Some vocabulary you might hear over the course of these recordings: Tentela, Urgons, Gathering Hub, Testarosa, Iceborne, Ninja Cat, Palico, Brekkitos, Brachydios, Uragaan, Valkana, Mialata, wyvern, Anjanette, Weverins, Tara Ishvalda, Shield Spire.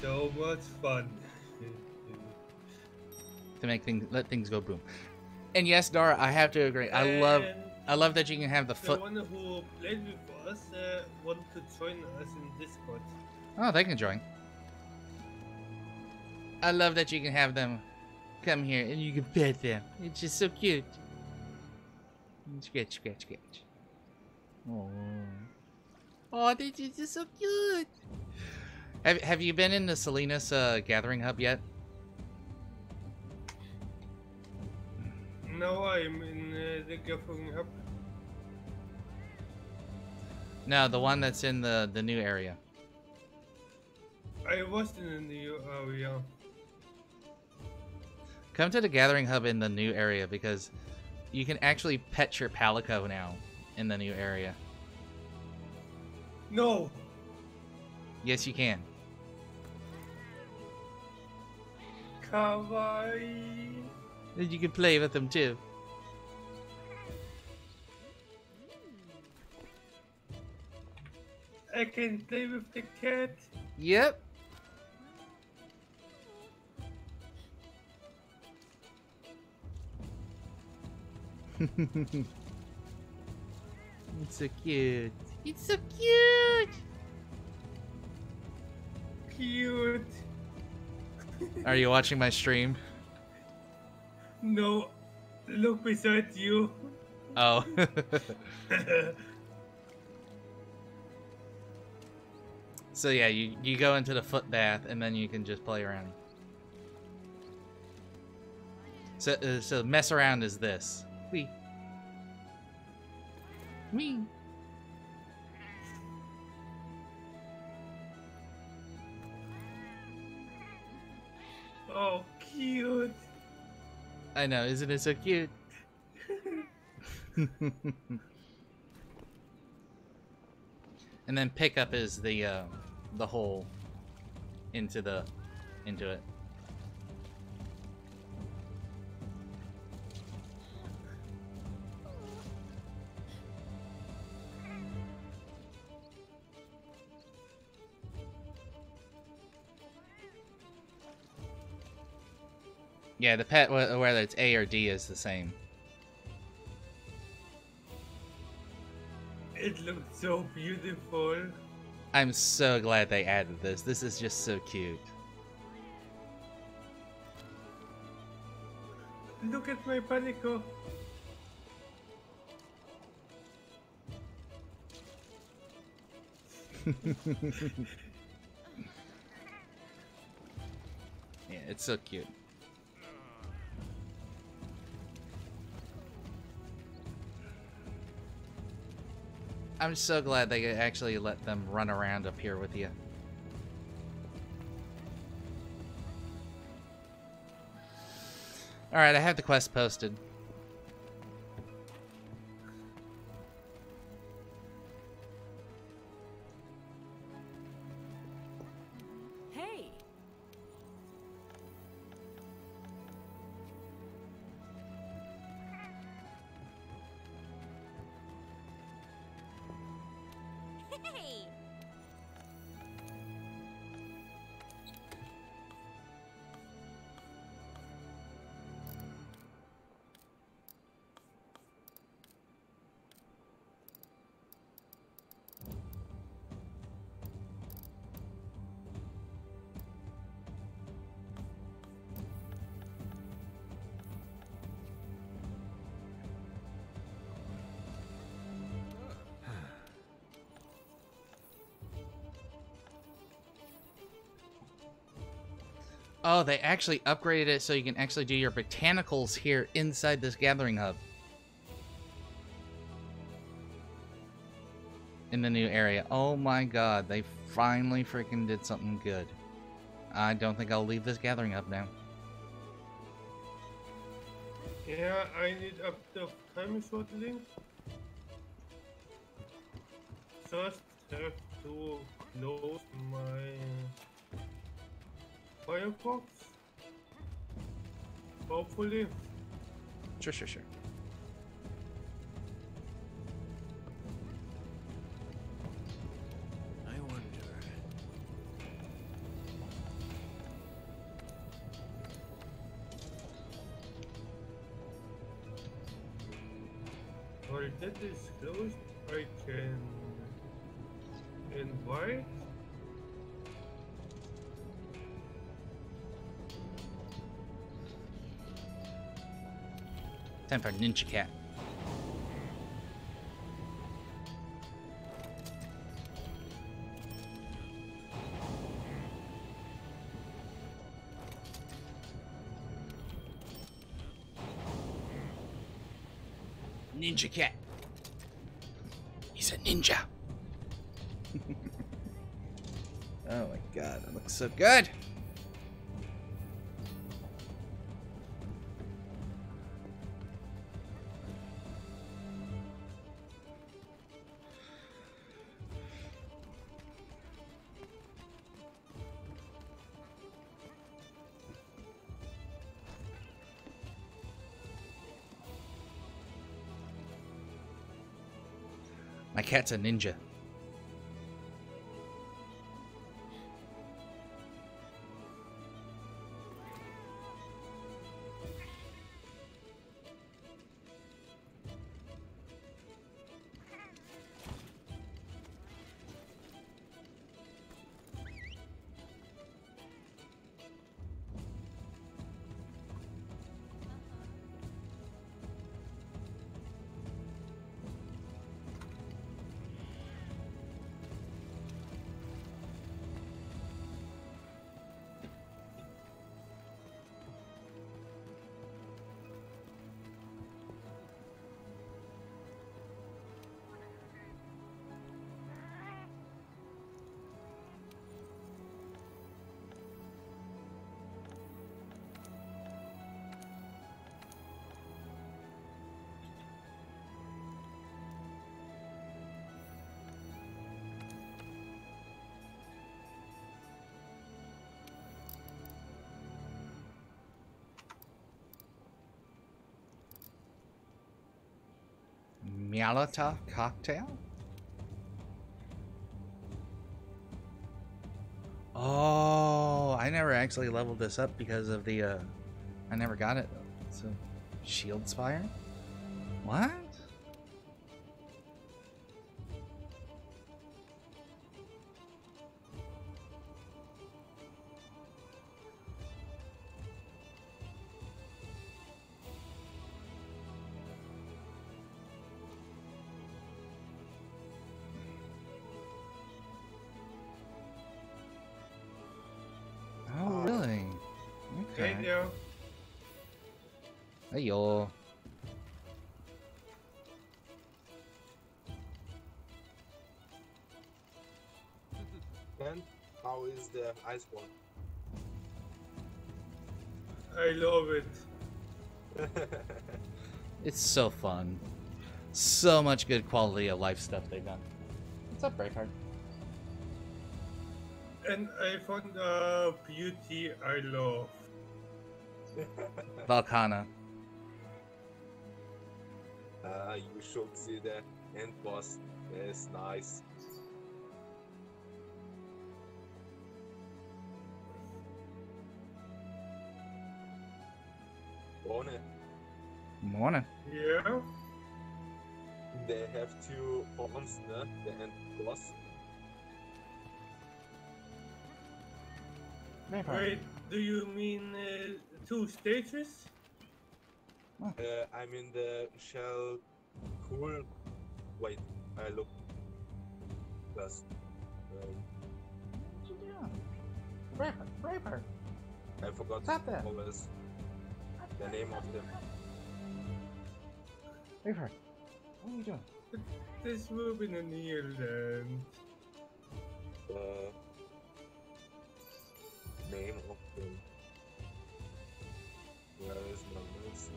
So much fun. To make things, let things go boom. And yes, Dara, I have to agree. I love that you can have the foot. The one who played with us wanted to join us in Discord. Oh, they can join. I love that you can have them come here and you can pet them. It's just so cute. Scratch, scratch, scratch. Oh, oh, they're just so cute. Have you been in the Salinas Gathering Hub yet? No, I'm in the Gathering Hub. No, the one that's in the new area. I was in the new area. Come to the Gathering Hub in the new area because you can actually pet your Palico now in the new area. No. Yes, you can. Kawaii. And you can play with them too. I can play with the cat. Yep. It's so cute. It's so cute. Cute. Are you watching my stream? No, look beside you. Oh. So yeah, you go into the foot bath and then you can just play around. So so mess around is this. Wee. Me. Oh, cute. I know, isn't it so cute? And then pickup is the hole into the it. Yeah, the pet, whether it's A or D, is the same. It looks so beautiful. I'm so glad they added this. This is just so cute. Look at my Palico. Yeah, it's so cute. I'm so glad they actually let them run around up here with you. Alright, I have the quest posted. Hey. Oh, they actually upgraded it so you can actually do your botanicals here inside this Gathering Hub. In the new area. Oh my god, they finally freaking did something good. I don't think I'll leave this Gathering Hub now. Yeah, I need up the time shortly. Just have to close my... Firefox? Hopefully. Sure, sure, sure. I wonder. Alright, that is closed. I can invite. Time for Ninja Cat. Ninja Cat. He's a ninja. Oh my god, that looks so good. My cat's a ninja. Mialata cocktail? Oh, I never actually leveled this up because of the, I never got it. So, Shield Spire? What? Yo. Ben, how is the Iceborne? I love it. It's so fun. So much good quality of life stuff they've done. What's up, Braveheart? And I found a beauty I love. Valkana. You should see the end boss. It's nice. Morning. Yeah. They have two pawns, no? The end boss. Wait, do you mean two stages? I mean the shell. Cool. Wait, I look. Plus. What you doing? Raper. I forgot the name of them. Raper, what are you doing? This will be in Ireland. The name of them. Where is my list?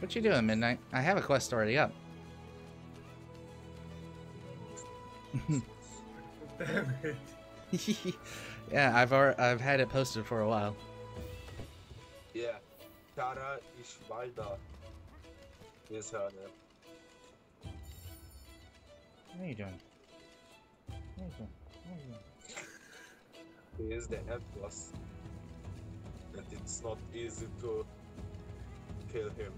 What you doing, Midnight? I have a quest already up. Damn it. Yeah, I've had it posted for a while. Yeah, Tara Ishvalda is her name. What are you doing? He is the head boss, and it's not easy to kill him.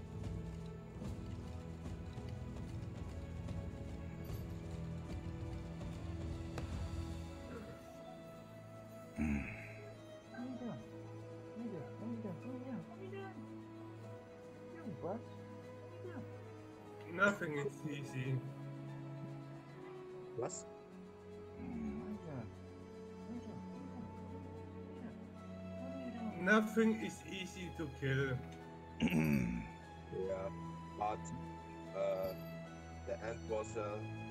Nothing is easy. Plus? Nothing is easy to kill. Yeah, but the end boss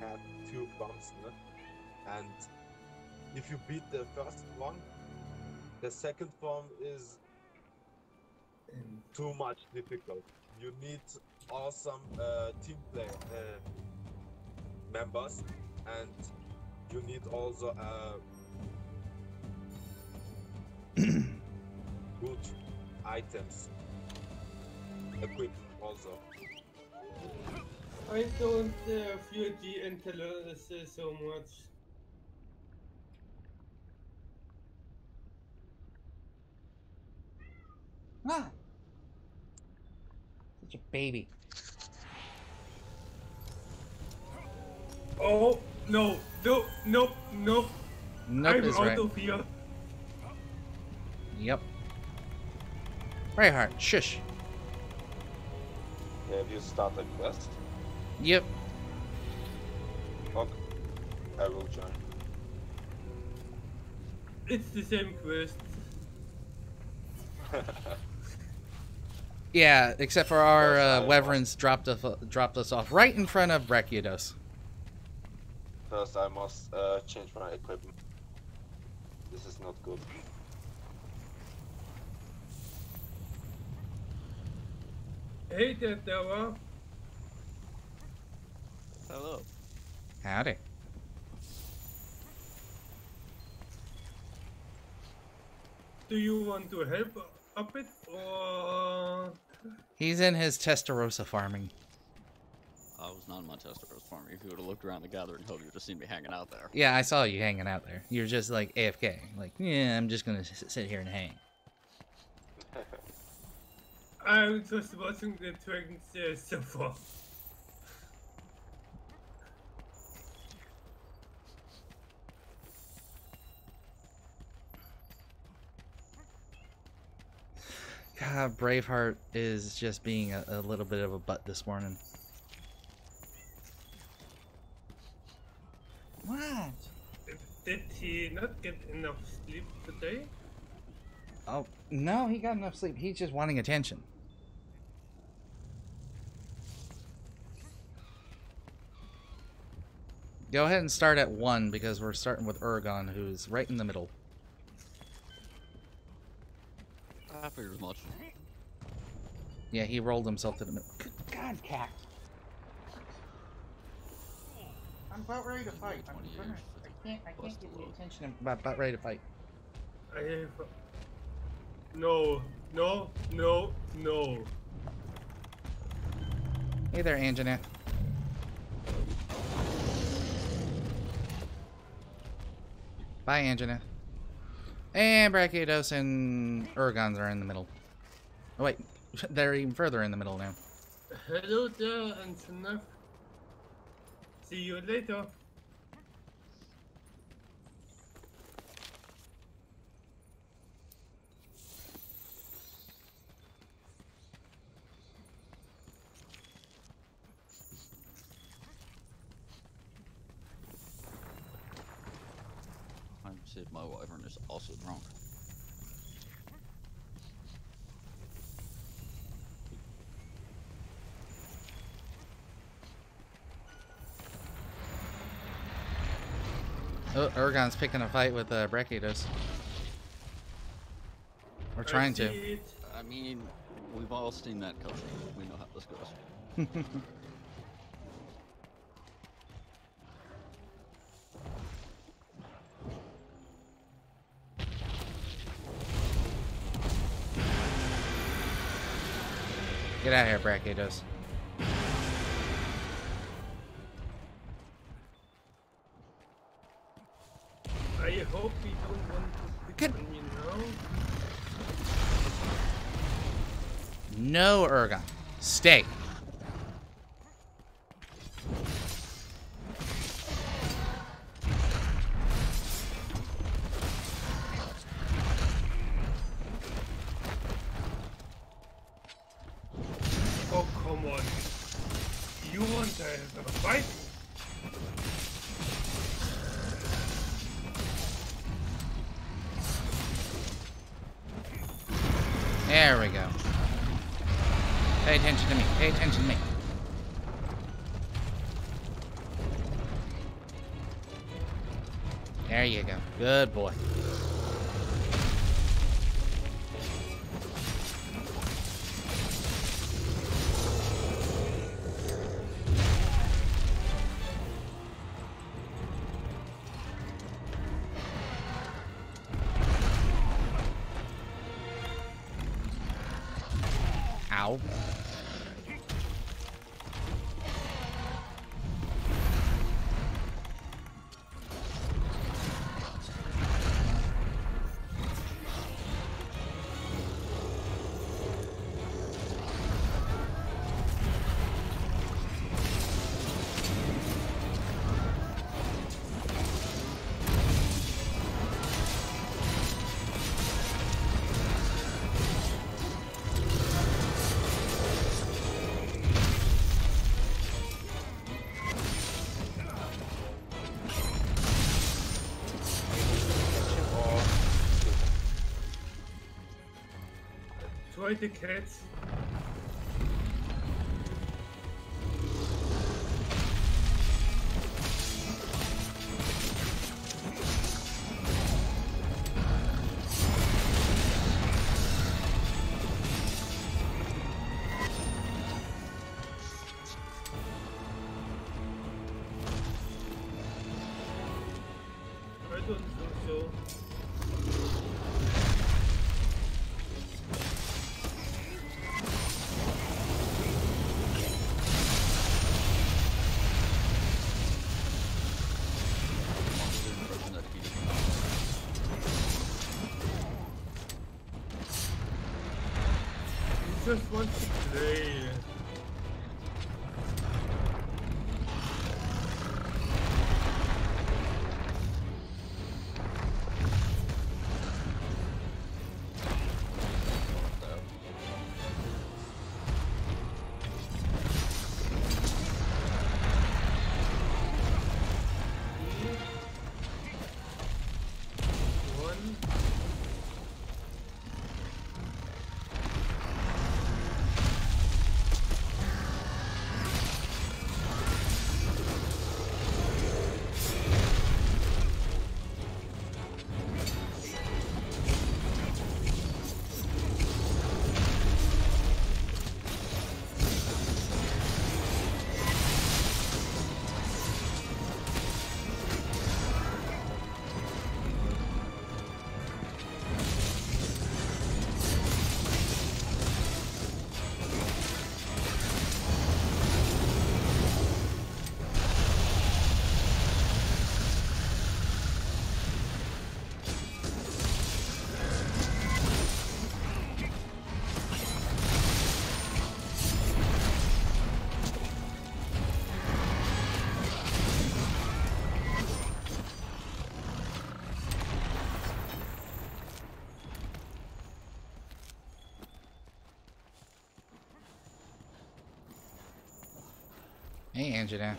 had two bumps, no? And if you beat the first one, the second one is too much difficult. You need awesome team play members, and you need also good items, equip also. I don't feel the intelligence so much. Ah. Such a baby. Oh no, no, no, no. Nope I'm right. Auto fear. Yep. Right hard. Shush. Have you started quest? Yep. Okay. I will join. It's the same quest. Yeah, except for our Weverins dropped us off right in front of Brachydios. First, I must change my equipment. This is not good. Hey, Tentela. Hello. Howdy. Do you want to help up it, or...? He's in his Testarosa farming. I was not in my Testarosa farming. If you would have looked around the Gathering Hub, you would have seen me hanging out there. Yeah, I saw you hanging out there. You're just like AFK. Like, yeah, I'm just gonna sit here and hang. I'm just watching the dragons so far. God, Braveheart is just being a little bit of a butt this morning. What? Did he not get enough sleep today? Oh, no, he got enough sleep. He's just wanting attention. Go ahead and start at 1 because we're starting with Uragaan, who's right in the middle. I figured as much. Yeah, he rolled himself to the middle. Good God, Cat! I'm about ready to fight. I'm finished. I can't get your attention. I'm about ready to fight. I have... No, no, no, no. Hey there, Anjanette. Bye, Anjanette. And Brachydios and Urgons are in the middle. Oh, wait, they're even further in the middle now. Hello there, Anjanette. See you later. My wyvern is also drunk. Oh, Urgon's picking a fight with Brekkitos. We're trying to. I mean, we've all seen that coming. We know how this goes. Get out of here, Brachydios. I hope you don't want to pick on me now. No, Urgon. Stay. Have a fight. There we go. Pay attention to me. Pay attention to me. There you go. Good boy. Ow. The cats. Just want to play. Hey, Anjanette.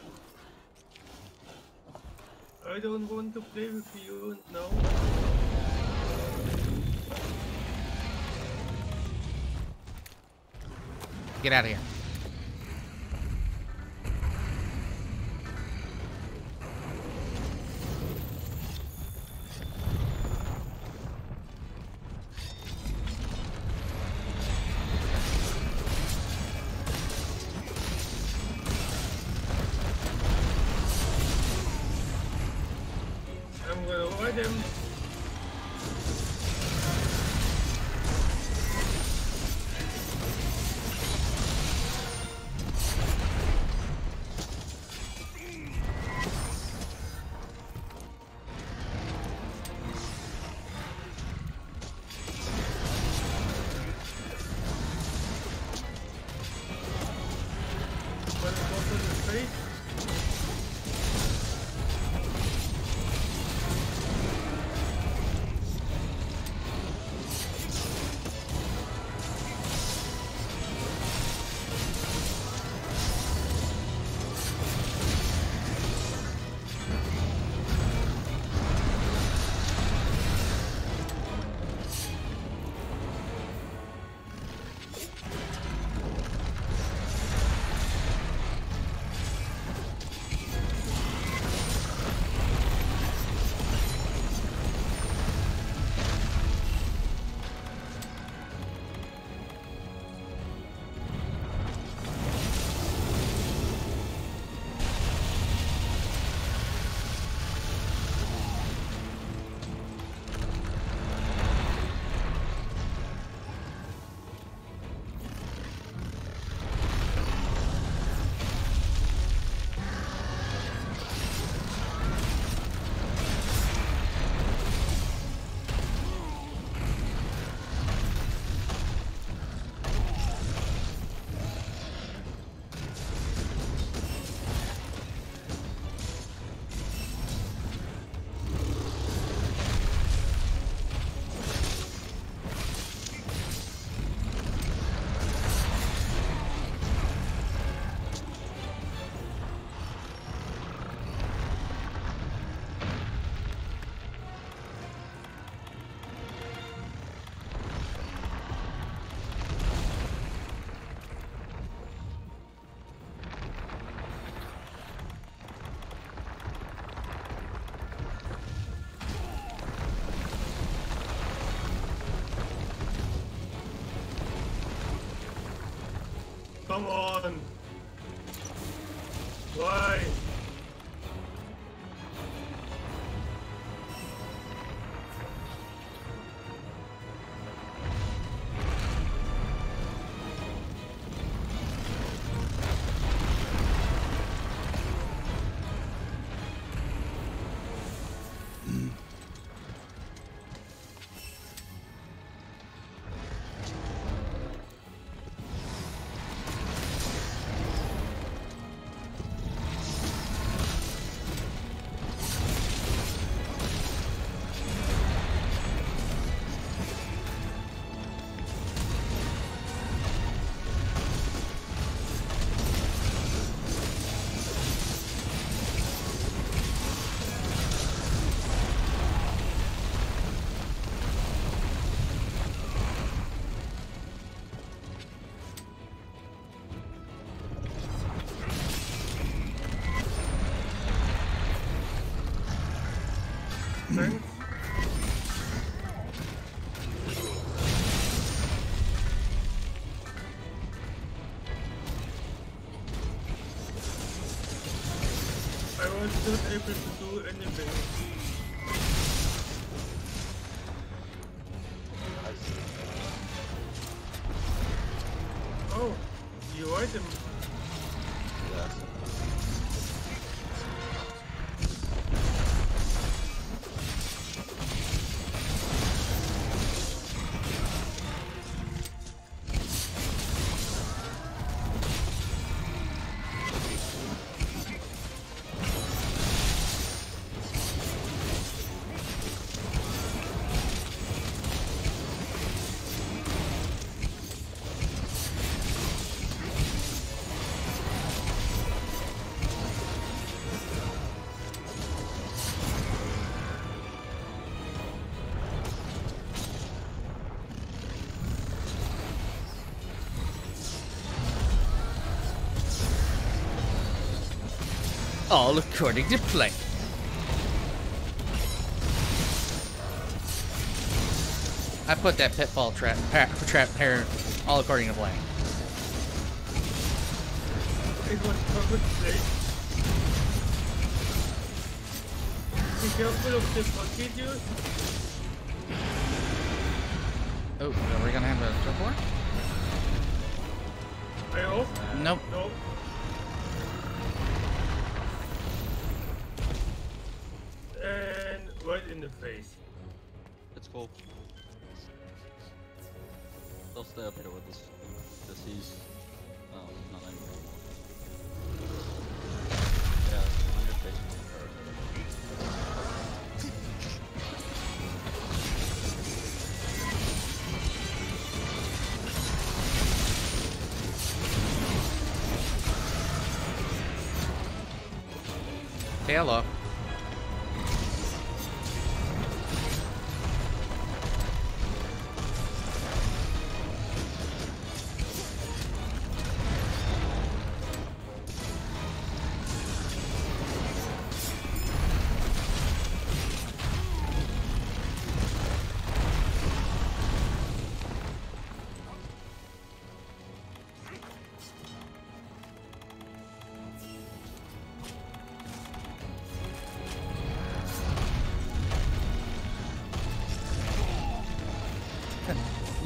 I don't want to play with you now. Get out of here. Come on! Why? Able to do anything. Oh, you hit him. All according to plan. I put that pitfall trap here. All according to plan. It was covered today. Be careful of the Brachydios. Oh, are we gonna have a turf war? I hope. Nope. Nope. In the face. It's cool. They'll stay up here with us. Because he's... Oh, not anymore. Yeah, on your face. Hey, hello.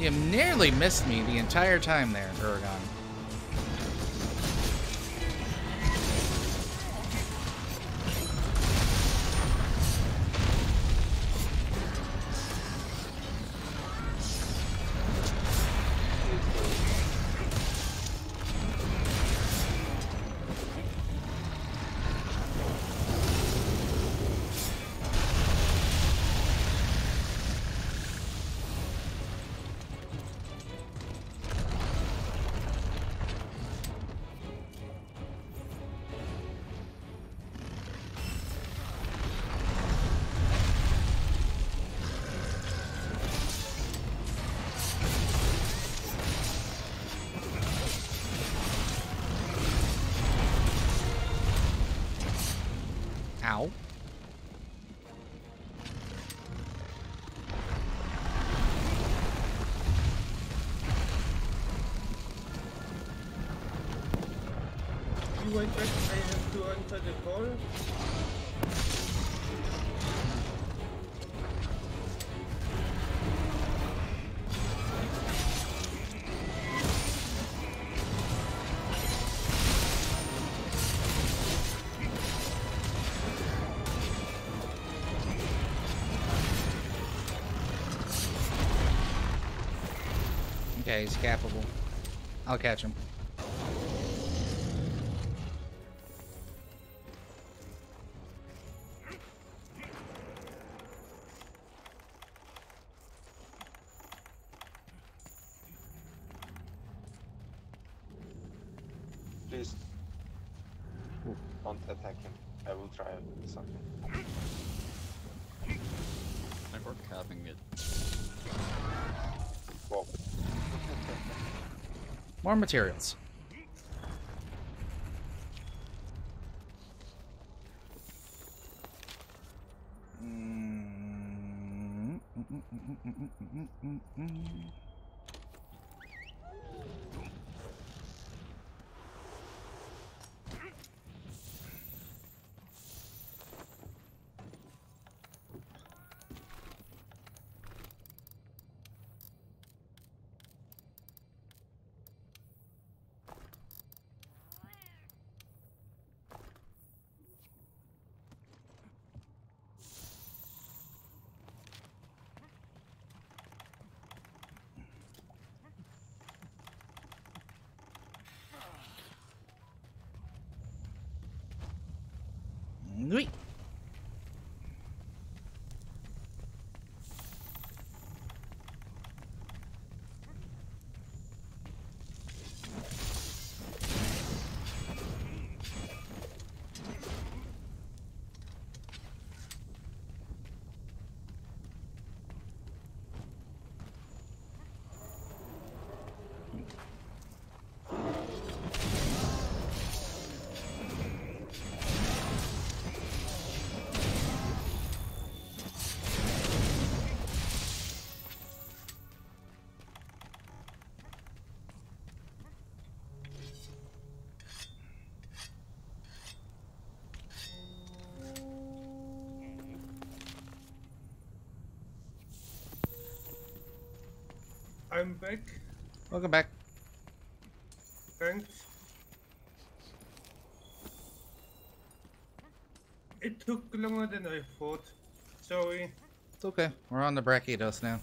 You nearly missed me the entire time there, Uragaan. wait, I have to enter the call. Okay, he's capable. I'll catch him. Please don't attack him. I will try something. I work having it. Whoa. More materials. I'm back. Welcome back. Thanks. It took longer than I thought. Sorry. It's okay. We're on the Brachydios now.